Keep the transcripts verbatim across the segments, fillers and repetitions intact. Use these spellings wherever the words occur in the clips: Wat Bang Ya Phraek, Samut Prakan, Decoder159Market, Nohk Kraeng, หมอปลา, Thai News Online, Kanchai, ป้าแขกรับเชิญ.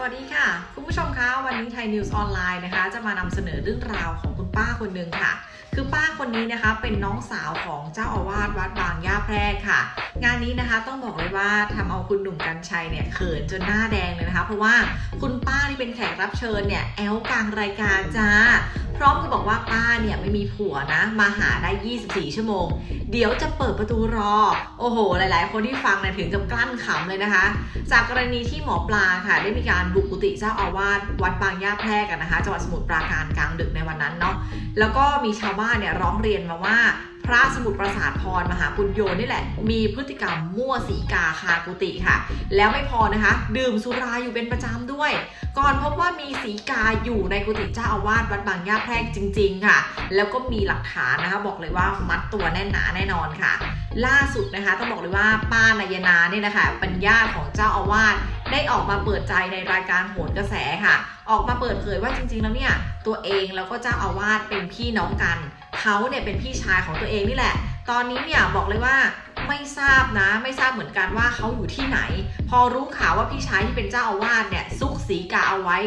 สวัสดีค่ะคุณผู้ชมคะวันนี้ไทยนิวส์ออนไลน์นะคะจะมานำเสนอเรื่องราวของคุณป้าคนหนึ่งค่ะคือป้าคนนี้นะคะเป็นน้องสาวของเจ้าอาวาสวัดบางย่าแพรกค่ะงานนี้นะคะต้องบอกเลยว่าทำเอาคุณหนุ่มกรรชัยเนี่ยเขินจนหน้าแดงเลยนะคะเพราะว่าคุณป้าที่เป็นแขกรับเชิญเนี่ยแอลกลางรายการจ้าพร้อมกับบอกว่าป้าเนี่ยไม่มีผัวนะมาหาได้ยี่สิบสี่ชั่วโมงเดี๋ยวจะเปิดประตูรอโอ้โหหลายๆคนที่ฟังเนี่ยถึงกับกลั้นขำเลยนะคะจากกรณีที่หมอปลาค่ะได้มีการบุกกุฏิเจ้าอาวาสวัดบางย่าแพรกกันนะคะจังหวัดสมุทรปราการกลางดึกในวันนั้นเนาะแล้วก็มีชาวบ้านเนี่ยร้องเรียนมาว่าพระสมุทรประสาทพรมหาปุญโญนี่แหละมีพฤติกรรมมั่วสีกาคากุฏิค่ะแล้วไม่พอนะคะดื่มสุราอยู่เป็นประจำด้วยก่อนพบว่ามีสีกาอยู่ในกุฏิเจ้าอาวาสวัดบางย่าแพรกจริงๆค่ะแล้วก็มีหลักฐานนะคะบอกเลยว่ามัดตัวแน่นหนาแน่นอนค่ะล่าสุดนะคะต้องบอกเลยว่าป้านายนาเนี่ยนะคะเป็นญาติของเจ้าอาวาสได้ออกมาเปิดใจในรายการโหนกระแสค่ะออกมาเปิดเผยว่าจริงๆแล้วเนี่ยตัวเองแล้วก็เจ้าอาวาสเป็นพี่น้องกันเขาเนี่ยเป็นพี่ชายของตัวเองนี่แหละตอนนี้เนี่ยบอกเลยว่าไม่ทราบนะไม่ทราบเหมือนกันว่าเขาอยู่ที่ไหนพอรู้ข่าวว่าพี่ชายที่เป็นเจ้าอาวาสเนี่ยซุกสีกาเอาไว้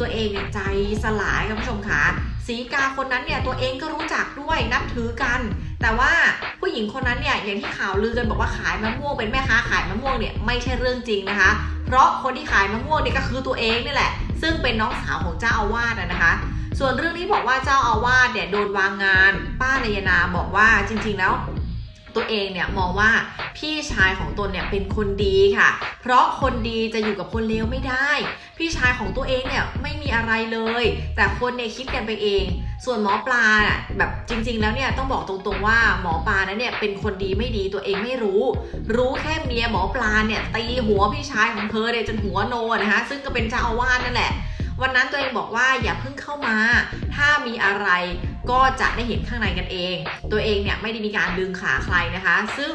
ตัวเองเนี่ยใจสลายค่ะคุณผู้ชมค่ะสีกาคนนั้นเนี่ยตัวเองก็รู้จักด้วยนับถือกันแต่ว่าผู้หญิงคนนั้นเนี่ยอย่างที่ข่าวลือกันบอกว่าขายมะม่วงเป็นแม่ค้าขายมะม่วงเนี่ยไม่ใช่เรื่องจริงนะคะเพราะคนที่ขายมะม่วงเนี่ยก็คือตัวเองนี่แหละซึ่งเป็นน้องสาวของเจ้าอาวาสนะคะส่วนเรื่องที่บอกว่าเจ้าอาวาสเนี่ยโดนวางงานป้านายนาบอกว่าจริงๆแล้วตัวเองเนี่ยมองว่าพี่ชายของตนเนี่ยเป็นคนดีค่ะเพราะคนดีจะอยู่กับคนเลวไม่ได้พี่ชายของตัวเองเนี่ยไม่มีอะไรเลยแต่คนเนี่ยคิดกันไปเองส่วนหมอปลาน่ะแบบจริงๆแล้วเนี่ยต้องบอกตรงๆว่าหมอปลานั้นเนี่ยเป็นคนดีไม่ดีตัวเองไม่รู้รู้แค่เมียหมอปลาเนี่ยตีหัวพี่ชายของเธอเลยจนหัวโนนะคะซึ่งก็เป็นเจ้าอาวาสนั่นแหละวันนั้นตัวเองบอกว่าอย่าเพิ่งเข้ามาถ้ามีอะไรก็จะได้เห็นข้างในกันเองตัวเองเนี่ยไม่ได้มีการดึงขาใครนะคะซึ่ง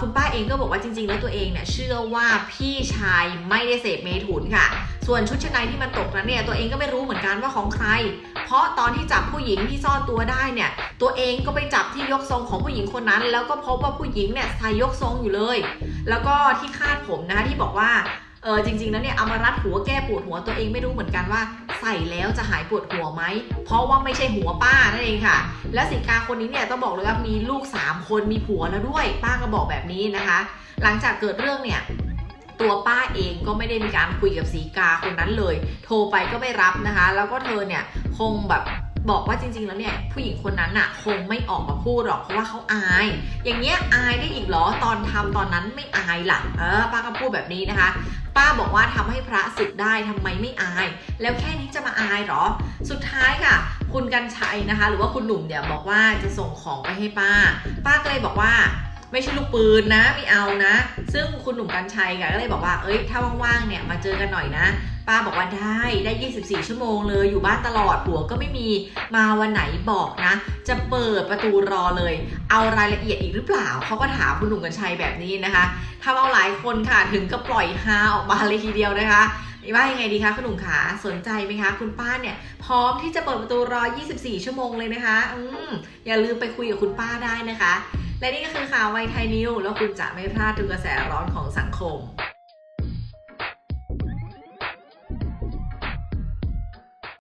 คุณป้าเองก็บอกว่าจริงๆแล้วตัวเองเนี่ยเชื่อว่าพี่ชายไม่ได้เสพเมถุนค่ะส่วนชุดชั้นในที่มันตกนั้นเนี่ยตัวเองก็ไม่รู้เหมือนกันว่าของใครเพราะตอนที่จับผู้หญิงที่ซ่อนตัวได้เนี่ยตัวเองก็ไปจับที่ยกทรงของผู้หญิงคนนั้นแล้วก็พบว่าผู้หญิงเนี่ยใส่ยกทรงอยู่เลยแล้วก็ที่คาดผมนะคะที่บอกว่าเออจริงๆแล้วเนี่ยเอามารัดหัวแก้ปวดหัวตัวเองไม่รู้เหมือนกันว่าใส่แล้วจะหายปวดหัวไหมเพราะว่าไม่ใช่หัวป้านั่นเองค่ะและสีกาคนนี้เนี่ยต้องบอกเลยว่ามีลูกสามคนมีผัวแล้วด้วยป้าก็บอกแบบนี้นะคะหลังจากเกิดเรื่องเนี่ยตัวป้าเองก็ไม่ได้มีการคุยกับสีกาคนนั้นเลยโทรไปก็ไม่รับนะคะแล้วก็เธอเนี่ยคงแบบบอกว่าจริงๆแล้วเนี่ยผู้หญิงคนนั้นน่ะคงไม่ออกมาพูดหรอกเพราะว่าเขาอายอย่างเงี้ยอายได้อีกเหรอตอนทำตอนนั้นไม่อายหรอเออป้าก็พูดแบบนี้นะคะป้าบอกว่าทำให้พระสึกได้ทำไมไม่อายแล้วแค่นี้จะมาอายหรอสุดท้ายค่ะคุณกรรชัยนะคะหรือว่าคุณหนุ่มเนี่ยบอกว่าจะส่งของไปให้ป้าป้าก็เลยบอกว่าไม่ใช่ลูกปืนนะไม่เอานะซึ่งคุณหนุ่มกรรชัยก็เลยบอกว่าเอ้ยถ้าว่างๆเนี่ยมาเจอกันหน่อยนะป้าบอกว่าได้ได้ยี่สิบสี่ชั่วโมงเลยอยู่บ้านตลอดผัวก็ไม่มีมาวันไหนบอกนะจะเปิดประตูรอเลยเอารายละเอียดอีกหรือเปล่าเขาก็ถามคุณหนุ่มกรรชัยแบบนี้นะคะทำเอาหลายคนค่ะถึงก็ปล่อยฮาออกมาเลยทีเดียวนะคะว่ายังไงดีคะคุณหนุ่มขาสนใจไหมคะคุณป้าเนี่ยพร้อมที่จะเปิดประตูรอยี่สิบสี่ชั่วโมงเลยนะคะอืมอย่าลืมไปคุยกับคุณป้าได้นะคะและนี่ก็คือข่าวไวไทยนิวแล้วคุณจะไม่พลาดทุกกระแสร้อนของสังคม